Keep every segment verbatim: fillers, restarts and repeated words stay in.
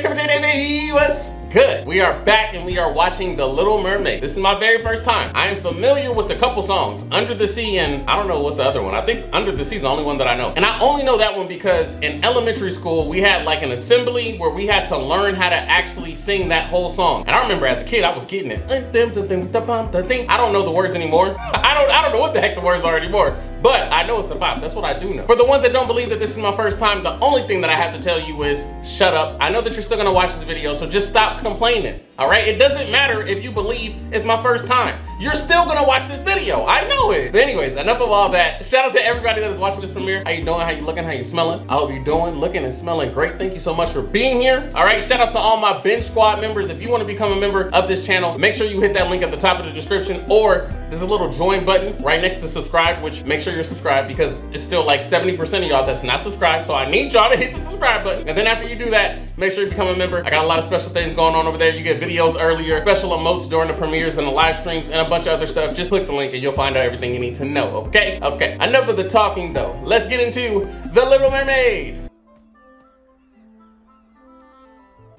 What's good? We are back and we are watching The Little Mermaid. This is my very first time. I am familiar with a couple songs, Under the Sea and I don't know what's the other one. I think Under the Sea is the only one that I know. And I only know that one because in elementary school, we had like an assembly where we had to learn how to actually sing that whole song. And I remember as a kid, I was getting it. I don't know the words anymore. I don't, I don't know what the heck the words are anymore. But I know it's a vibe, that's what I do know. For the ones that don't believe that this is my first time, the only thing that I have to tell you is shut up. I know that you're still gonna watch this video, so just stop complaining, all right? It doesn't matter if you believe it's my first time. You're still gonna watch this video, I know it. But anyways, enough of all that. Shout out to everybody that is watching this premiere. How you doing, how you looking, how you smelling? I hope you doing, looking and smelling great. Thank you so much for being here, all right? Shout out to all my Binge Squad members. If you wanna become a member of this channel, make sure you hit that link at the top of the description, or there's a little join button right next to subscribe, which makes sure you're subscribed because it's still like seventy percent of y'all that's not subscribed, so I need y'all to hit the subscribe button. And then after you do that, make sure you become a member. I got a lot of special things going on over there. You get videos earlier, special emotes during the premieres and the live streams, and a bunch of other stuff. Just click the link and you'll find out everything you need to know. Okay, okay, enough of the talking though. Let's get into The Little Mermaid.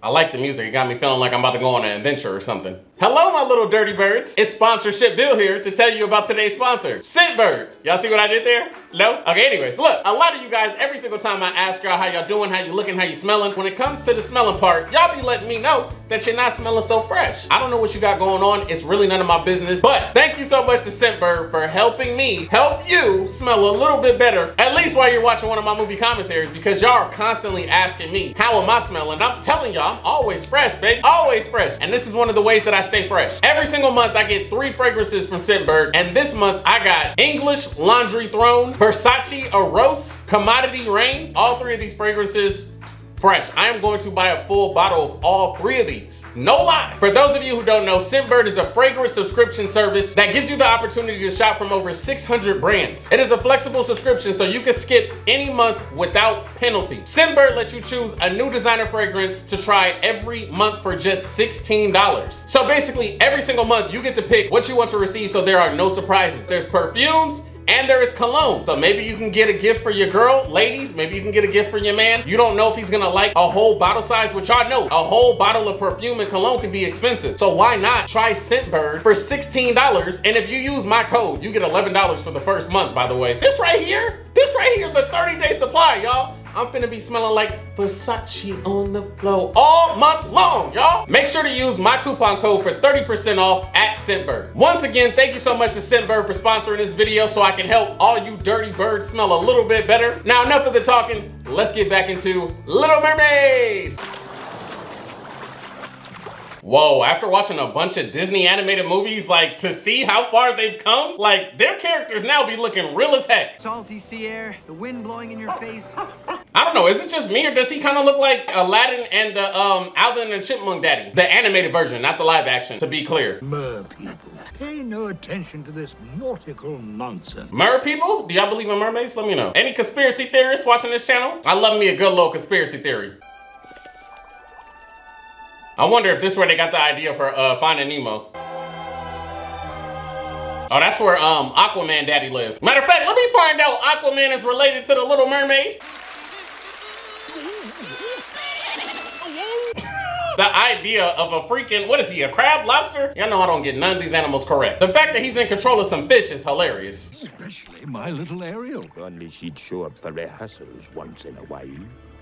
I like the music, it got me feeling like I'm about to go on an adventure or something. Hello my little dirty birds. It's sponsorship Bill here to tell you about today's sponsor, Scentbird. Y'all see what I did there? No? Okay, anyways, look, a lot of you guys, every single time I ask y'all how y'all doing, how you looking, how you smelling, when it comes to the smelling part, y'all be letting me know that you're not smelling so fresh. I don't know what you got going on, it's really none of my business, but thank you so much to Scentbird for helping me help you smell a little bit better, at least while you're watching one of my movie commentaries, because y'all are constantly asking me, how am I smelling? I'm telling y'all, I'm always fresh, babe, always fresh. And this is one of the ways that I stay fresh. Every single month, I get three fragrances from Scentbird, and this month, I got English Laundry Throne, Versace Eros, Commodity Rain. All three of these fragrances, fresh. I am going to buy a full bottle of all three of these. No lie. For those of you who don't know, Scentbird is a fragrance subscription service that gives you the opportunity to shop from over six hundred brands. It is a flexible subscription, so you can skip any month without penalty. Scentbird lets you choose a new designer fragrance to try every month for just sixteen dollars. So basically, every single month, you get to pick what you want to receive, so there are no surprises. There's perfumes, and there is cologne. So maybe you can get a gift for your girl. Ladies, maybe you can get a gift for your man. You don't know if he's gonna like a whole bottle size, which y'all know, a whole bottle of perfume and cologne can be expensive. So why not try Scentbird for sixteen dollars? And if you use my code, you get eleven dollars for the first month, by the way. This right here, this right here is a thirty day supply, y'all. I'm finna be smelling like Versace on the floor all month long, y'all. Make sure to use my coupon code for thirty percent off at Scentbird. Once again, thank you so much to Scentbird for sponsoring this video so I can help all you dirty birds smell a little bit better. Now, enough of the talking. Let's get back into Little Mermaid. Whoa, after watching a bunch of Disney animated movies, like to see how far they've come, like their characters now be looking real as heck. Salty sea air, the wind blowing in your face. I don't know, is it just me or does he kind of look like Aladdin and the um, Alvin and Chipmunk Daddy? The animated version, not the live action, to be clear. Mer people, pay no attention to this nautical nonsense. Mer people? Do y'all believe in mermaids? Let me know. Any conspiracy theorists watching this channel? I love me a good little conspiracy theory. I wonder if this is where they got the idea for uh, Finding Nemo. Oh, that's where um, Aquaman Daddy lives. Matter of fact, let me find out Aquaman is related to the Little Mermaid. The idea of a freaking, what is he, a crab, lobster? Y'all know I don't get none of these animals correct. The fact that he's in control of some fish is hilarious. Especially my little Ariel. Only she'd show up for rehearsals once in a while.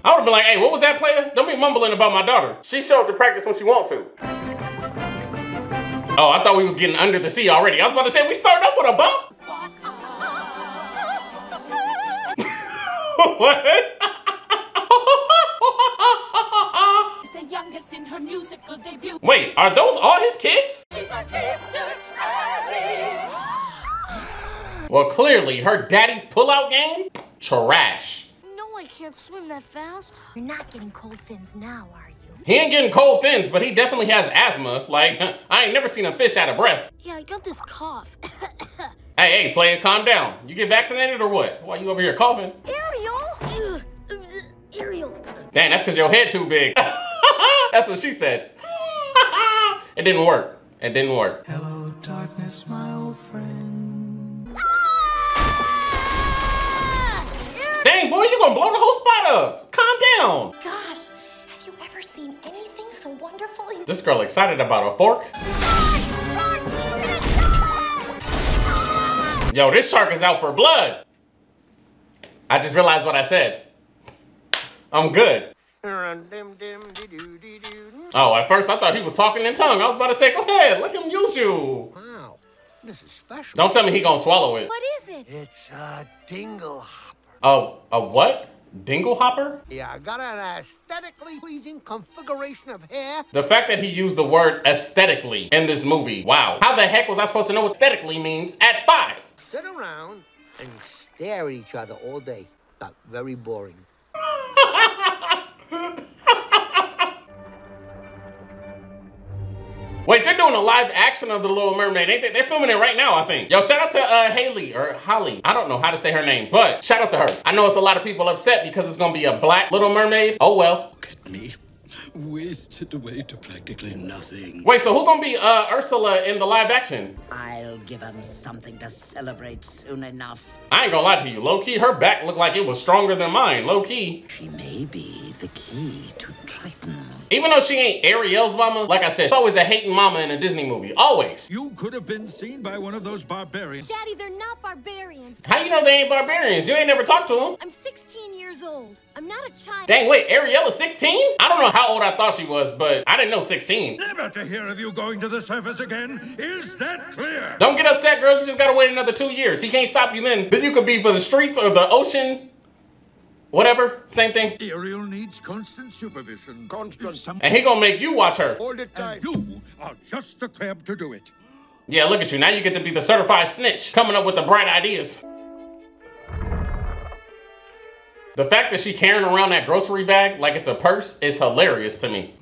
I would've been like, hey, what was that, player? Don't be mumbling about my daughter. She showed up to practice when she wants to. Oh, I thought we was getting Under the Sea already. I was about to say, we started up with a bump. What? It's the youngest in her musical debut. Wait, are those all his kids? She's our sister, Abby. Well, clearly, her daddy's pullout game? Trash. I can't swim that fast. You're not getting cold fins now, are you? He ain't getting cold fins, but he definitely has asthma. Like, I ain't never seen a fish out of breath. Yeah, I got this cough. Hey, hey, player, calm down. You get vaccinated or what? Why you over here coughing? Ariel? Ariel. Dang, that's because your head too big. That's what she said. It didn't work. It didn't work. Hello, darkness, my old friend. Dang, boy, you're gonna blow the whole spot up. Calm down. Gosh, have you ever never seen anything so wonderful in- This girl excited about a fork? Run, run, run. Yo, this shark is out for blood. I just realized what I said. I'm good. Oh, at first I thought he was talking in tongue. I was about to say, go ahead, let him use you. Wow, this is special. Don't tell me he gonna swallow it. What is it? It's a dingle hopper. Oh, a what? Dingle hopper? Yeah, I got an aesthetically pleasing configuration of hair. The fact that he used the word aesthetically in this movie, wow. How the heck was I supposed to know what aesthetically means at five? Sit around and stare at each other all day. But very boring. Wait, they're doing a live action of The Little Mermaid. Ain't they? They're filming it right now, I think. Yo, shout out to uh, Haley or Holly. I don't know how to say her name, but shout out to her. I know it's a lot of people upset because it's gonna be a black Little Mermaid. Oh well. Look at me, wasted away to practically nothing. Wait, so who's gonna be uh, Ursula in the live action? I'll give them something to celebrate soon enough. I ain't gonna lie to you, low key, her back looked like it was stronger than mine, low key. She may be the key to Triton's. Even though she ain't Ariel's mama, like I said, she's always a hating mama in a Disney movie, always. You could have been seen by one of those barbarians. Daddy, they're not barbarians. How you know they ain't barbarians? You ain't never talked to them. I'm sixteen years old. I'm not a child. Dang, wait, Ariel is sixteen? I don't know how old I thought she was, but I didn't know sixteen. Never to hear of you going to the surface again. Is that clear? Don't get upset, girl. You just gotta wait another two years. He can't stop you then. Then you could be for the streets or the ocean. Whatever, same thing. Ariel needs constant supervision. Constant. And he gonna make you watch her. All the time. And you are just the crab to do it. Yeah, look at you. Now you get to be the certified snitch, coming up with the bright ideas. The fact that she carrying around that grocery bag like it's a purse is hilarious to me.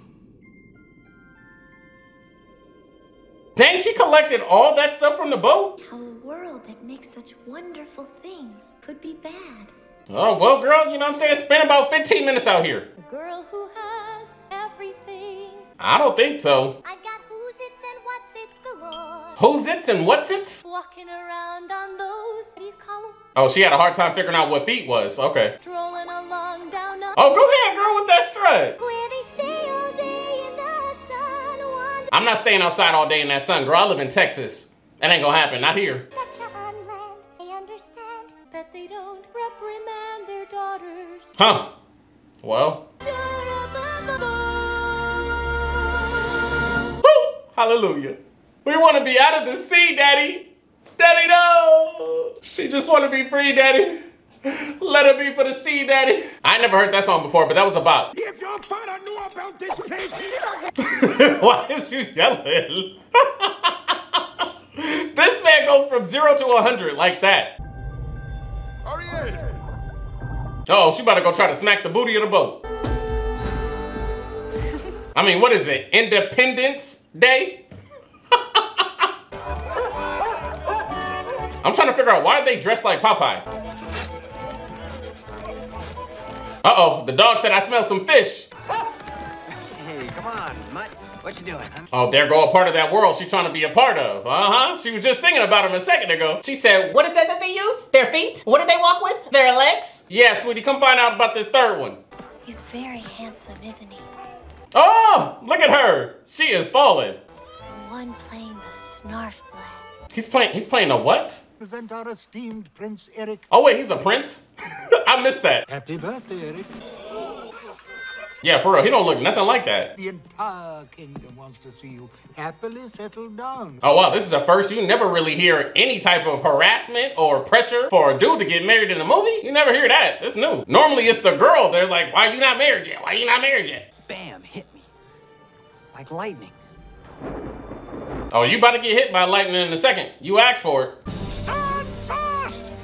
Dang, she collected all that stuff from the boat? How a world that makes such wonderful things could be bad. Oh, well, girl, you know what I'm saying? Spend about fifteen minutes out here. A girl who has everything. I don't think so. I got who's its and what's its galore. Who's its and what's its? Walking around on those, what do you call them? Oh, she had a hard time figuring out what feet was. Okay. Strolling along down a oh, go ahead, girl, with that strut. Where they stay all day in the sun. Wonder I'm not staying outside all day in that sun, girl. I live in Texas. That ain't gonna happen. Not here. Gotcha on land. They understand that they don't reprimand their daughters. Huh. Well. Hallelujah. We want to be out of the sea, Daddy. Daddy, no. She just want to be free, Daddy. Let her be for the sea, Daddy. I never heard that song before, but that was about. If your father knew about this place, why is you yelling? This man goes from zero to a hundred like that. Ariel. Oh, she about to go try to smack the booty of the boat. I mean, what is it? Independence Day? I'm trying to figure out why are they dressed like Popeye? Uh-oh, the dog said I smell some fish. Hey, come on, mutt. What you doing, huh? Oh, there go a part of that world she's trying to be a part of. Uh-huh. She was just singing about him a second ago. She said, what is that that they use? Their feet? What do they walk with? Their legs? Yeah, sweetie, come find out about this third one. He's very handsome, isn't he? Oh, look at her. She is falling. The one playing the snarf blade. He's playing, he's playing a what? Present our esteemed Prince Eric. Oh wait, he's a prince? I missed that. Happy birthday, Eric. Yeah, for real, he don't look nothing like that. The entire kingdom wants to see you happily settled down. Oh wow, this is a first. You never really hear any type of harassment or pressure for a dude to get married in a movie. You never hear that, it's new. Normally it's the girl, they're like, why are you not married yet? Why are you not married yet? Bam, hit me, like lightning. Oh, you about to get hit by lightning in a second. You asked for it.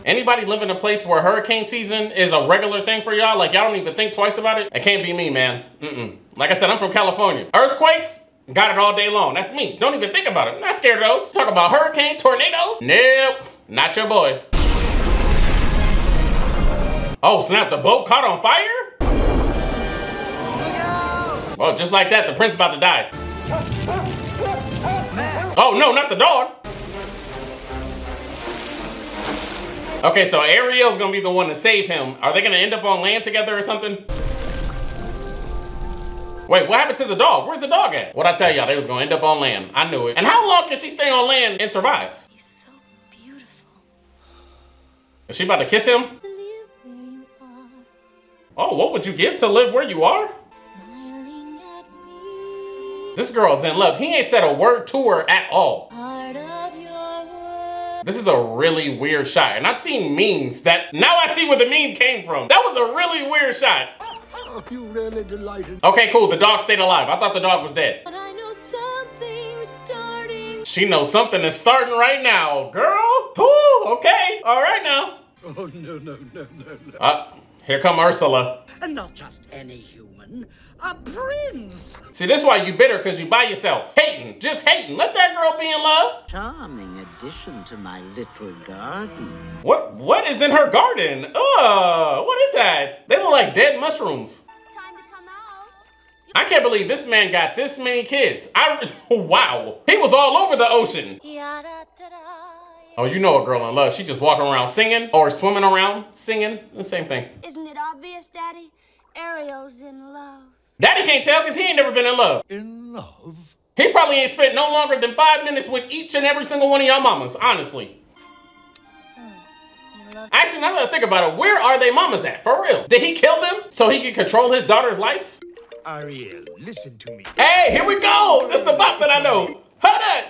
Anybody live in a place where hurricane season is a regular thing for y'all? Like, y'all don't even think twice about it? It can't be me, man. Mm-mm. Like I said, I'm from California. Earthquakes? Got it all day long. That's me. Don't even think about it. I'm not scared of those. Talk about hurricane, tornadoes? Nope. Not your boy. Oh, snap. The boat caught on fire? No. Well, just like that, the prince about to die. Oh, no, not the dog. Okay, so Ariel's gonna be the one to save him. Are they gonna end up on land together or something? Wait, what happened to the dog? Where's the dog at? What'd I tell y'all? They was gonna end up on land. I knew it. And how long can she stay on land and survive? He's so beautiful. Is she about to kiss him? To live where you are. Oh, what would you give to live where you are? Smiling at me. This girl's in love. He ain't said a word to her at all. Part of your world. This is a really weird shot. And I've seen memes that, now I see where the meme came from. That was a really weird shot. You really delighted. Okay, cool. The dog stayed alive. I thought the dog was dead. But I know something's starting. She knows something is starting right now, girl. Cool. Okay. All right now. Oh no no no no no. Uh, here come Ursula. And not just any human, a prince. See, this is why you bitter, cause you by yourself, hating, just hating. Let that girl be in love. Charming addition to my little garden. What? What is in her garden? Ugh. What is that? They look like dead mushrooms. I can't believe this man got this many kids. I, wow. He was all over the ocean. Oh, you know a girl in love. She just walking around singing or swimming around singing. The same thing. Isn't it obvious, Daddy? Ariel's in love. Daddy can't tell because he ain't never been in love. In love? He probably ain't spent no longer than five minutes with each and every single one of y'all mamas, honestly. Actually, now that I think about it, where are they mamas at? For real. Did he kill them so he could control his daughter's lives? Ariel, listen to me. Hey, here we go. That's the bop that I know. Hold up.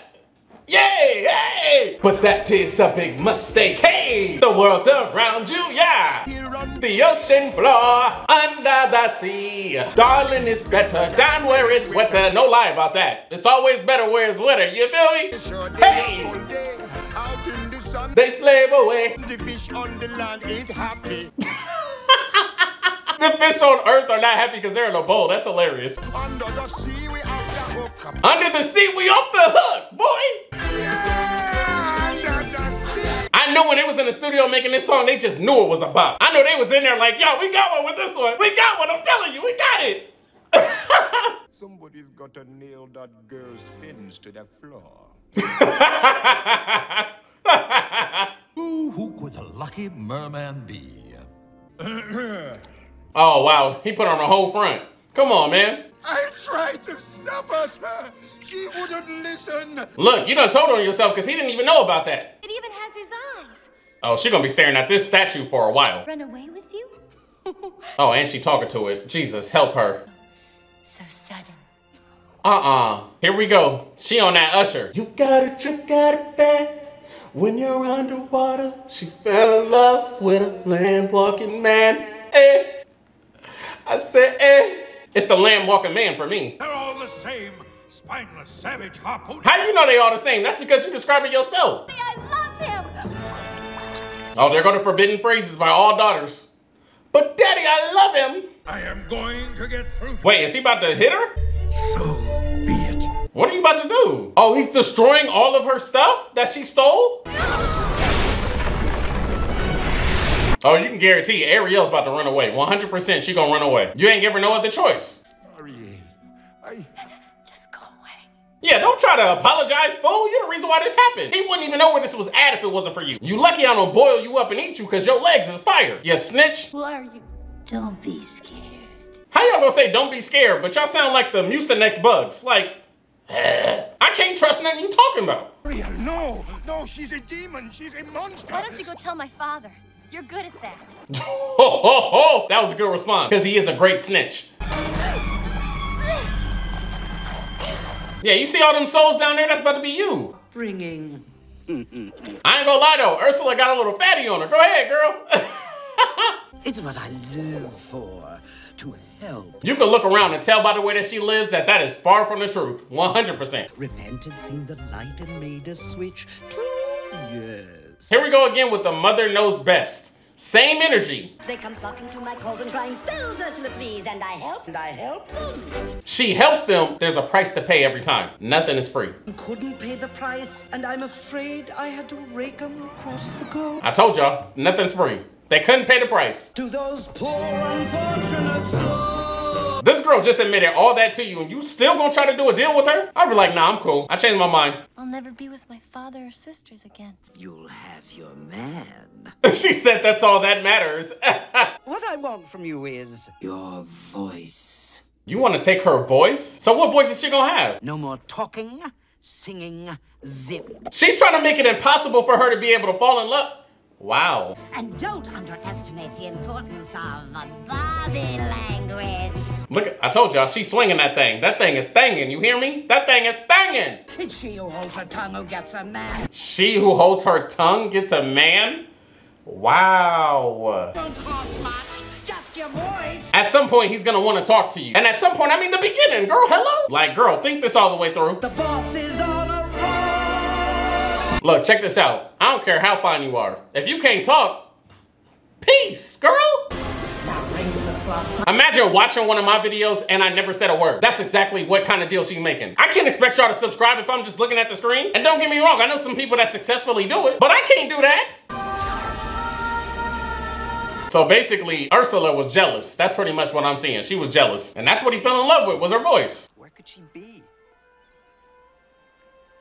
Yay, hey. But that is a big mistake. Hey, the world around you, yeah. Here on the ocean floor, under the sea. Darling, it's better down where it's wetter. No lie about that. It's always better where it's wetter. You feel me? Hey. They slave away. The fish on the land ain't happy. The fish on earth are not happy because they're in a bowl. That's hilarious. Under the sea, we off the hook. Under the sea, we off the hook, boy. Yeah, under the sea. I know when they was in the studio making this song, they just knew it was a bop. I know they was in there like, yo, we got one with this one. We got one, I'm telling you, we got it. Somebody's got to nail that girl's fins to the floor. Ooh, who could the lucky merman be? Oh, wow. He put on a whole front. Come on, man. I tried to stop us. She wouldn't listen. Look, you done told on yourself because he didn't even know about that. It even has his eyes. Oh, she's going to be staring at this statue for a while. Run away with you? Oh, and she talking to it. Jesus, help her. So sudden. Uh-uh. Here we go. She on that Usher. You got it, you got it back. When you're underwater, she fell in love with a land walking man. Eh. I said, eh. It's the land walking man for me. They're all the same, spineless, savage, harpoon. How you know they all the same? That's because you describe it yourself. I love him. Oh, they're going to forbidden phrases by all daughters. But Daddy, I love him. I am going to get through. Wait, is he about to hit her? So. What are you about to do? Oh, he's destroying all of her stuff that she stole? Oh, you can guarantee Ariel's about to run away. one hundred percent she gonna run away. You ain't give her no other choice. Ariel, I... Just go away. Yeah, don't try to apologize, fool. You're the reason why this happened. He wouldn't even know where this was at if it wasn't for you. You lucky I don't boil you up and eat you because your legs is fire. You snitch. Who are you? Don't be scared. How y'all gonna say don't be scared, but y'all sound like the Mucinex bugs. Like... I can't trust nothing you talking about. No, no, she's a demon. She's a monster. Why don't you go tell my father? You're good at that. Oh, oh, oh. That was a good response. Because he is a great snitch. Yeah, you see all them souls down there? That's about to be you. Bringing. I ain't gonna lie, though. Ursula got a little fatty on her. Go ahead, girl. It's what I live for. To help. You can look around and tell by the way that she lives that that is far from the truth. one hundred percent. Repented, seen the light and made a switch. Yes. Here we go again with the mother knows best. Same energy. They come flocking to my cauldron crying spells, Ursula, please, and I help, and I help them. She helps them. There's a price to pay every time. Nothing is free. Couldn't pay the price, and I'm afraid I had to rake them across the goal. I told y'all, nothing's free. They couldn't pay the price. To those poor unfortunate souls. This girl just admitted all that to you and you still gonna try to do a deal with her? I'd be like, nah, I'm cool. I changed my mind. I'll never be with my father or sisters again. You'll have your man. She said that's all that matters. What I want from you is your voice. You want to take her voice? So what voice is she gonna have? No more talking, singing, zip. She's trying to make it impossible for her to be able to fall in love. Wow. And don't underestimate the importance of body language. Look, I told y'all, she's swinging that thing. That thing is thangin', you hear me? That thing is thangin'. It's she who holds her tongue who gets a man. She who holds her tongue gets a man? Wow. Don't cost much, just your voice. At some point, he's gonna wanna talk to you. And at some point, I mean the beginning, girl, hello? Like, girl, think this all the way through. The boss is on a roll. Look, check this out. I don't care how fine you are. If you can't talk, peace, girl. Imagine watching one of my videos and I never said a word. That's exactly what kind of deal she's making. I can't expect y'all to subscribe if I'm just looking at the screen. And don't get me wrong, I know some people that successfully do it, but I can't do that. So basically, Ursula was jealous. That's pretty much what I'm seeing. She was jealous. And that's what he fell in love with, was her voice. Where could she be?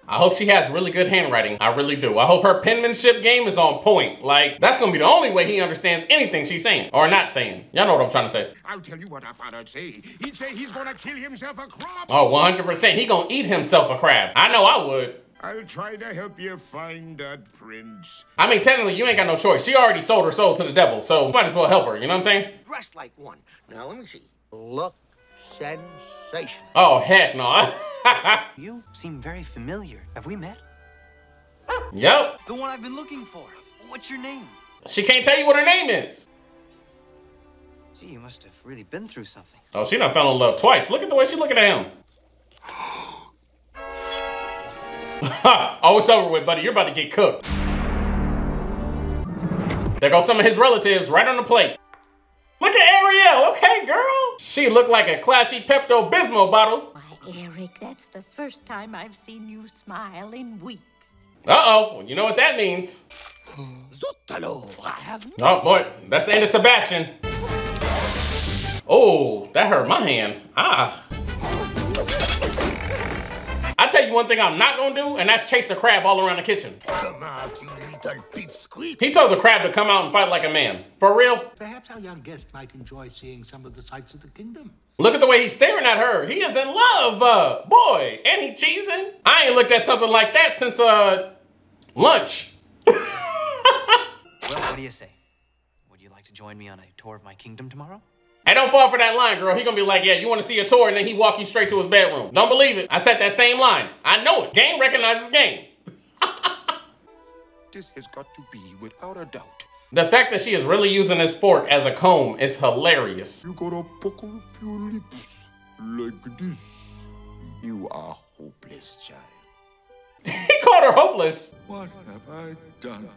I hope she has really good handwriting. I really do. I hope her penmanship game is on point. Like, that's gonna be the only way he understands anything she's saying or not saying. Y'all know what I'm trying to say. I'll tell you what I thought I'd say. He'd say he's gonna kill himself a crab. Oh, one hundred percent. He gonna eat himself a crab. I know I would. I'll try to help you find that prince. I mean, technically, you ain't got no choice. She already sold her soul to the devil, so might as well help her. You know what I'm saying? Dressed like one. Now, let me see. Look sensational. Oh, heck no. You seem very familiar. Have we met? Yep. The one I've been looking for. What's your name? She can't tell you what her name is. Gee, you must have really been through something. Oh, she done fell in love twice. Look at the way she's looking at him. Oh, it's over with, buddy. You're about to get cooked. There goes some of his relatives right on the plate. Look at Ariel. Okay, girl. She looked like a classy Pepto-Bismol bottle. Eric, that's the first time I've seen you smile in weeks. Uh-oh, well, you know what that means. Oh boy, that's the end of Sebastian. Oh, that hurt my hand. Ah. I tell you one thing I'm not gonna do, and that's chase a crab all around the kitchen. Come out, you little beep squeak. He told the crab to come out and fight like a man. For real? Perhaps our young guest might enjoy seeing some of the sights of the kingdom. Look at the way he's staring at her. He is in love, uh, boy. And he cheesing. I ain't looked at something like that since uh, lunch. Well, what do you say? Would you like to join me on a tour of my kingdom tomorrow? Hey, don't fall for that line, girl. He gonna be like, yeah, you wanna see a tour? And then he walk you straight to his bedroom. Don't believe it. I said that same line. I know it. Game recognizes game. This has got to be without a doubt. The fact that she is really using this fork as a comb is hilarious. You gotta pucker up your lips like this. You are hopeless, child. He called her hopeless. What have I done?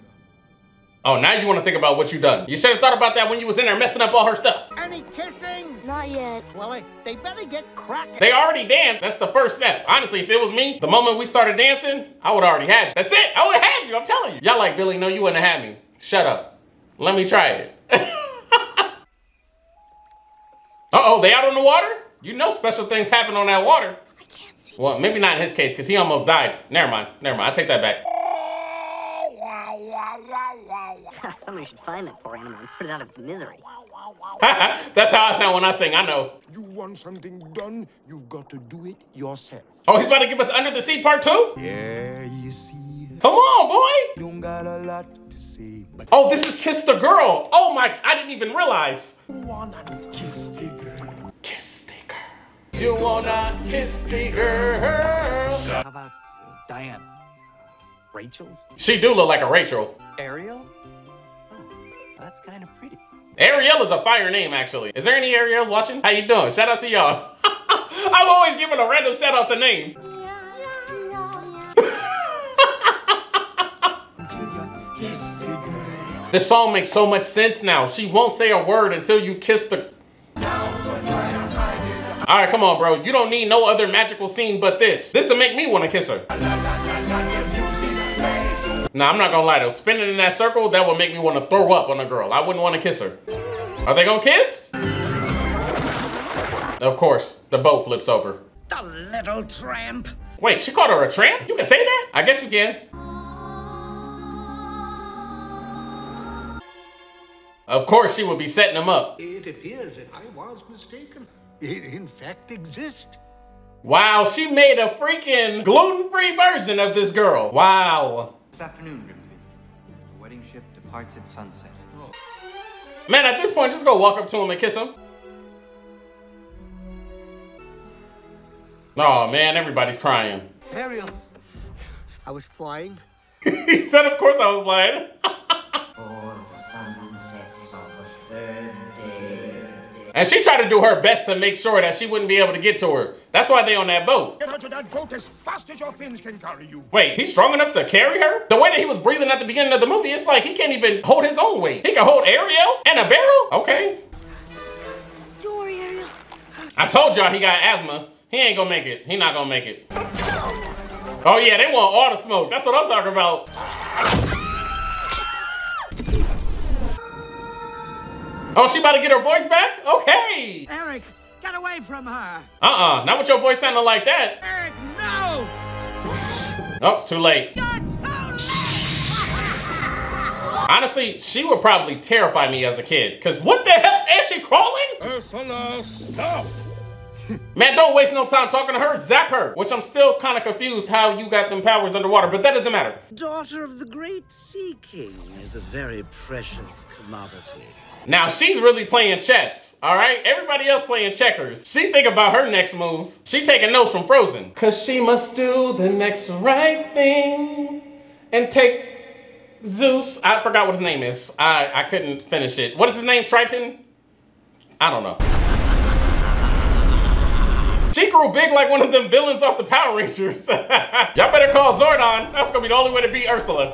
Oh, now you want to think about what you done. You should have thought about that when you was in there messing up all her stuff. Any kissing? Not yet. Well, they better get cracking. They already danced. That's the first step. Honestly, if it was me, the moment we started dancing, I would already had you. That's it. I would have had you. I'm telling you. Y'all like, Billy, no, you wouldn't have had me. Shut up. Let me try it. Uh-oh, they out on the water? You know special things happen on that water. I can't see. Well, maybe not in his case, because he almost died. Never mind. Never mind. I take that back. Somebody should find that poor animal and put it out of its misery. That's how I sound when I sing, I know. You want something done, you've got to do it yourself. Oh, he's about to give us Under the Sea Part two? Yeah, you see. Come on, boy. Don't got a lot. See, but oh, this is Kiss the Girl. Oh my, I didn't even realize. You wanna kiss the girl. Kiss the girl. You wanna kiss the girl. How about Diana? Rachel? She do look like a Rachel. Ariel? Oh, that's kind of pretty. Ariel is a fire name, actually. Is there any Ariels watching? How you doing? Shout out to y'all. I'm always giving a random shout out to names. This song makes so much sense now. She won't say a word until you kiss the... All right, come on, bro. You don't need no other magical scene but this. This will make me want to kiss her. Nah, I'm not gonna lie though. Spinning in that circle, that would make me want to throw up on a girl. I wouldn't want to kiss her. Are they gonna kiss? Of course, the boat flips over. The little tramp. Wait, she called her a tramp? You can say that? I guess you can. Of course she would be setting him up. It appears that I was mistaken. It in fact exists. Wow, she made a freaking gluten-free version of this girl. Wow. This afternoon, Grimsby. The wedding ship departs at sunset. Oh. Man, at this point, just go walk up to him and kiss him. Oh man, everybody's crying. Ariel, I was flying. He said, of course I was flying. And she tried to do her best to make sure that she wouldn't be able to get to her. That's why they on that boat. Get onto that boat as fast as your fins can carry you. Wait, he's strong enough to carry her? The way that he was breathing at the beginning of the movie, it's like he can't even hold his own weight. He can hold Ariel's and a barrel? Okay. Don't worry, Ariel. I told y'all he got asthma. He ain't gonna make it. He not gonna make it. Oh yeah, they want all the smoke. That's what I'm talking about. Oh, she about to get her voice back? Okay. Eric, get away from her. Uh-uh, not with your voice sounding like that. Eric, no. Oh, it's too late. You're too late. Honestly, she would probably terrify me as a kid. Cause what the hell, is she crawling? Ursula, stop. Man, don't waste no time talking to her. Zap her. Which I'm still kind of confused how you got them powers underwater, but that doesn't matter. Daughter of the great sea king is a very precious commodity. Now, she's really playing chess, all right? Everybody else playing checkers. She think about her next moves. She taking notes from Frozen. Cause she must do the next right thing and take Zeus. I forgot what his name is. I, I couldn't finish it. What is his name? Triton? I don't know. She grew big like one of them villains off the Power Rangers. Y'all better call Zordon. That's gonna be the only way to beat Ursula.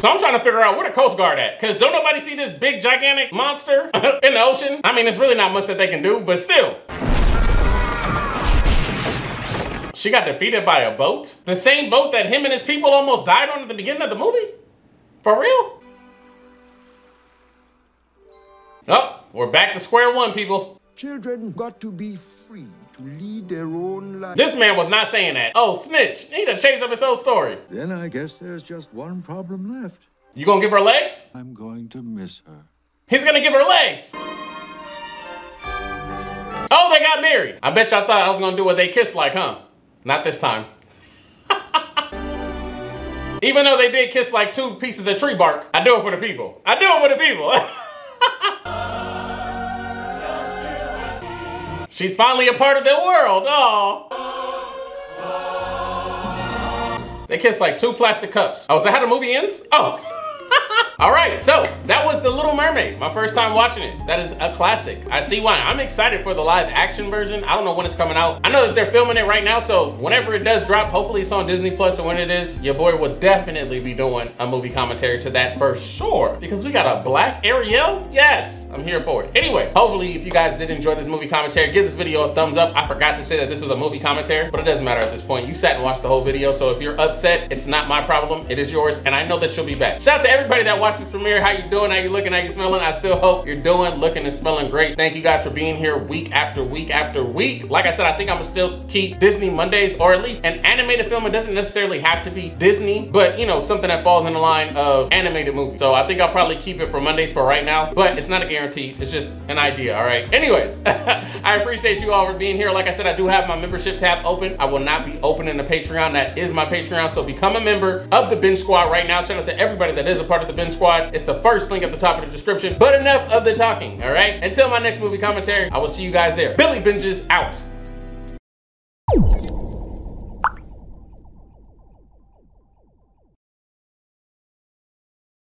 So I'm trying to figure out where the Coast Guard at. Cause don't nobody see this big gigantic monster in the ocean? I mean, it's really not much that they can do, but still. She got defeated by a boat? The same boat that him and his people almost died on at the beginning of the movie? For real? Oh. We're back to square one, people. Children got to be free to lead their own life. This man was not saying that. Oh, snitch. He done changed up his whole story. Then I guess there's just one problem left. You gonna give her legs? I'm going to miss her. He's gonna give her legs. Oh, they got married. I bet y'all thought I was gonna do what they kissed like, huh? Not this time. Even though they did kiss like two pieces of tree bark, I do it for the people. I do it for the people. She's finally a part of the world. Oh. They kiss like two plastic cups. Oh, is that how the movie ends? Oh. All right, so that was The Little Mermaid. My first time watching it. That is a classic. I see why. I'm excited for the live action version. I don't know when it's coming out. I know that they're filming it right now, so whenever it does drop, hopefully it's on Disney Plus, and when it is, your boy will definitely be doing a movie commentary to that for sure. Because we got a black Ariel? Yes. I'm here for it. Anyways, hopefully if you guys did enjoy this movie commentary, give this video a thumbs up. I forgot to say that this was a movie commentary, but it doesn't matter at this point. You sat and watched the whole video, so if you're upset, it's not my problem. It is yours, and I know that you'll be back. Shout out to everybody that watched this premiere. How you doing? How you looking? How you smelling? I still hope you're doing, looking, and smelling great. Thank you guys for being here week after week after week. Like I said, I think I'm gonna still keep Disney Mondays, or at least an animated film. It doesn't necessarily have to be Disney, but you know, something that falls in the line of animated movies. So I think I'll probably keep it for Mondays for right now, but it's not a guarantee. It's just an idea, all right? Anyways, I appreciate you all for being here. Like I said, I do have my membership tab open. I will not be opening the Patreon. That is my Patreon, so become a member of the Binge Squad right now. Shout out to everybody that is a part of the Binge Squad. It's the first link at the top of the description. But enough of the talking, all right? Until my next movie commentary, I will see you guys there. BillyBinges out.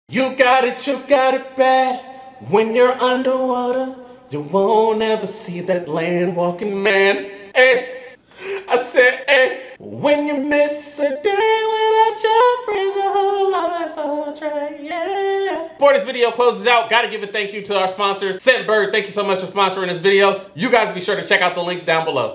You got it, you got it bad. When you're underwater, you won't ever see that land walking man. Hey, I said, hey. When you miss a day without your friends, your whole life's on track, yeah. Before this video closes out, gotta give a thank you to our sponsors. Scentbird, thank you so much for sponsoring this video. You guys be sure to check out the links down below.